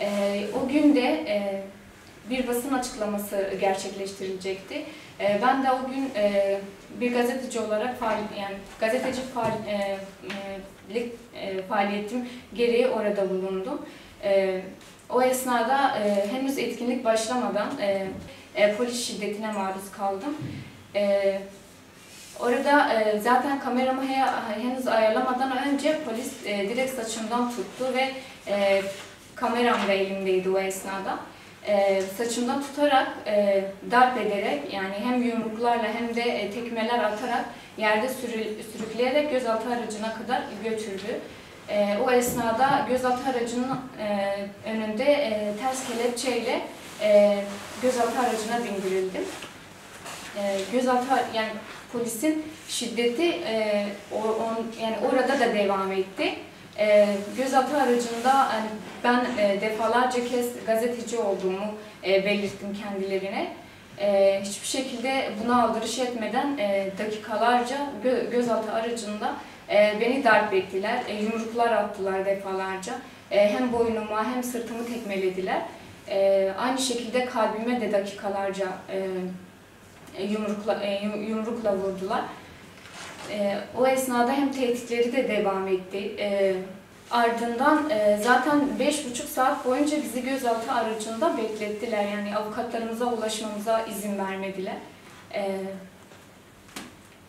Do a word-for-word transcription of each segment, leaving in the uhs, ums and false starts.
E, o gün de e, bir basın açıklaması gerçekleştirilecekti. E, ben de o gün e, bir gazeteci olarak yani gazeteci faal, e, e, faaliyetim gereği orada bulundum. E, o esnada e, henüz etkinlik başlamadan e, e, polis şiddetine maruz kaldım. E, Orada e, zaten kameramı he, henüz ayarlamadan önce polis e, direkt saçımdan tuttu ve e, kameram da elimdeydi o esnada. E, saçımdan tutarak, e, darp ederek, yani hem yumruklarla hem de e, tekmeler atarak yerde sürü, sürükleyerek gözaltı aracına kadar götürdü. E, o esnada gözaltı aracının e, önünde e, ters kelepçeyle e, gözaltı aracına bindirildim. E, gözaltı yani polisin şiddeti e, o, on, yani orada da devam etti. E, gözaltı aracında yani ben e, defalarca kez gazeteci olduğumu e, belirttim kendilerine. E, hiçbir şekilde buna aldırış etmeden e, dakikalarca gö, gözaltı aracında e, beni darp ettiler, e, yumruklar attılar defalarca. E, hem boynuma hem sırtımı tekmelediler. E, aynı şekilde kalbime de dakikalarca e, Yumrukla, yumrukla vurdular. E, o esnada hem tehditleri de devam etti. E, ardından e, zaten beş buçuk saat boyunca bizi gözaltı aracında beklettiler. Yani avukatlarımıza ulaşmamıza izin vermediler. E,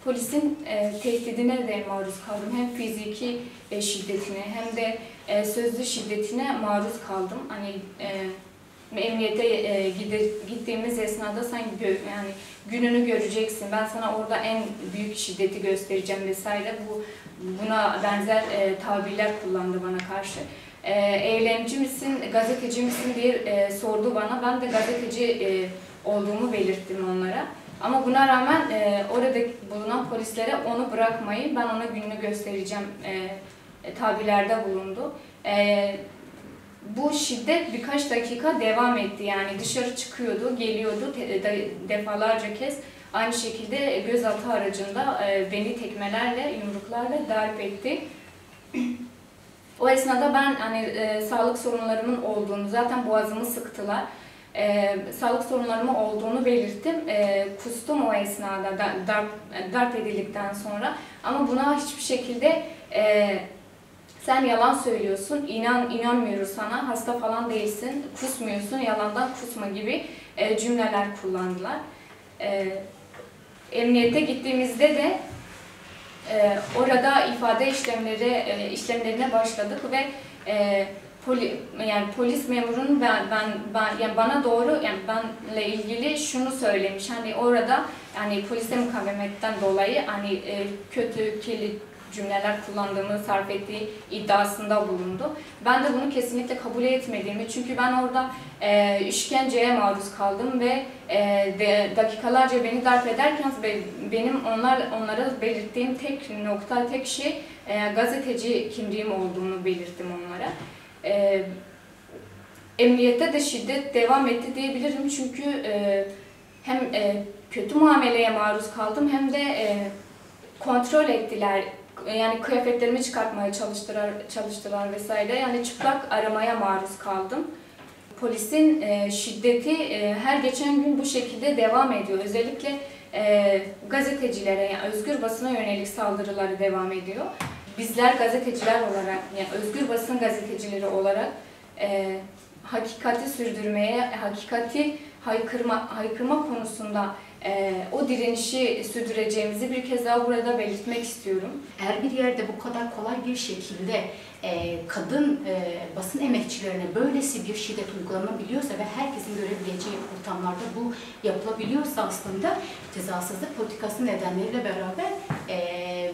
polisin e, tehdidine de maruz kaldım. Hem fiziki e, şiddetine hem de e, sözlü şiddetine maruz kaldım. Hani e, emniyete e, gittiğimiz esnada sen gö yani gününü göreceksin, ben sana orada en büyük şiddeti göstereceğim vesaire, bu buna benzer e, tabirler kullandı bana karşı. E, eylemci misin, gazeteci misin diye e, sordu bana. Ben de gazeteci e, olduğumu belirttim onlara. Ama buna rağmen e, orada bulunan polislere onu bırakmayın, ben ona gününü göstereceğim e, tabirlerde bulundu. E, Bu şiddet birkaç dakika devam etti. Yani dışarı çıkıyordu, geliyordu defalarca kez. Aynı şekilde gözaltı aracında beni tekmelerle, yumruklarla darp etti. O esnada ben hani e, sağlık sorunlarımın olduğunu, zaten boğazımı sıktılar. E, sağlık sorunlarımın olduğunu belirttim. E, kustum o esnada darp, darp edildikten sonra. Ama buna hiçbir şekilde... E, Sen yalan söylüyorsun, inan inanmıyoruz sana, hasta falan değilsin, kusmuyorsun, yalandan kusma gibi e, cümleler kullandılar. E, emniyete gittiğimizde de e, orada ifade işlemleri e, işlemlerine başladık ve e, poli, yani polis memurunun ben ben, ben yani bana doğru yani benle ilgili şunu söylemiş. Hani orada yani polise mukavemetten dolayı hani e, kötü kirli cümleler kullandığımı, sarf ettiği iddiasında bulundu. Ben de bunu kesinlikle kabul etmediğimi, çünkü ben orada e, işkenceye maruz kaldım ve e, de, dakikalarca beni darp ederken benim onlar onlara belirttiğim tek nokta, tek şey e, gazeteci kimliğim olduğunu belirttim onlara. E, emniyette de şiddet devam etti diyebilirim, çünkü e, hem e, kötü muameleye maruz kaldım hem de e, kontrol ettiler. Yani kıyafetlerimi çıkartmaya çalıştılar, çalıştılar vesaire. Yani çıplak aramaya maruz kaldım. Polisin e, şiddeti e, her geçen gün bu şekilde devam ediyor. Özellikle e, gazetecilere, yani özgür basına yönelik saldırıları devam ediyor. Bizler gazeteciler olarak, yani özgür basın gazetecileri olarak e, hakikati sürdürmeye, hakikati haykırma, haykırma konusunda Ee, o direnişi sürdüreceğimizi bir kez daha burada belirtmek istiyorum. Her bir yerde bu kadar kolay bir şekilde e, kadın e, basın emekçilerine böylesi bir şiddet uygulanabiliyorsa ve herkesin görebileceği ortamlarda bu yapılabiliyorsa, aslında cezasızlık politikası nedenleriyle beraber e,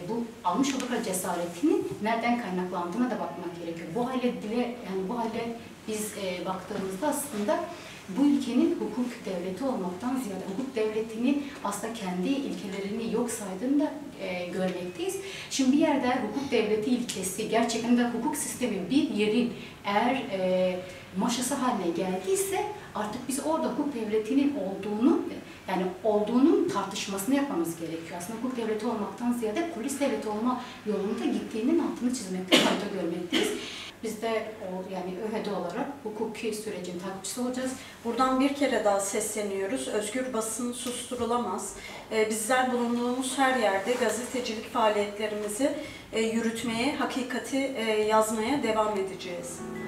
bu almış olacağı cesaretinin nereden kaynaklandığına da bakmak gerekiyor. Bu hale dile, yani bu hale biz e, baktığımızda aslında bu ülkenin hukuk devleti olmaktan ziyade hukuk devletini aslında kendi ilkelerini yok saydığını da e, görmekteyiz. Şimdi bir yerde hukuk devleti ilkesi, gerçekten de hukuk sistemi bir yerin eğer e, maşası haline geldiyse artık biz orada hukuk devletinin olduğunu, yani olduğunun tartışmasını yapmamız gerekiyor. Aslında hukuk devleti olmaktan ziyade polis devleti olma yolunda gittiğinin altını çizmekte fayda görmekteyiz. Biz de yani ÖHD olarak hukuki sürecin takipçisi olacağız. Buradan bir kere daha sesleniyoruz. Özgür basın susturulamaz. Bizler bulunduğumuz her yerde gazetecilik faaliyetlerimizi yürütmeye, hakikati yazmaya devam edeceğiz.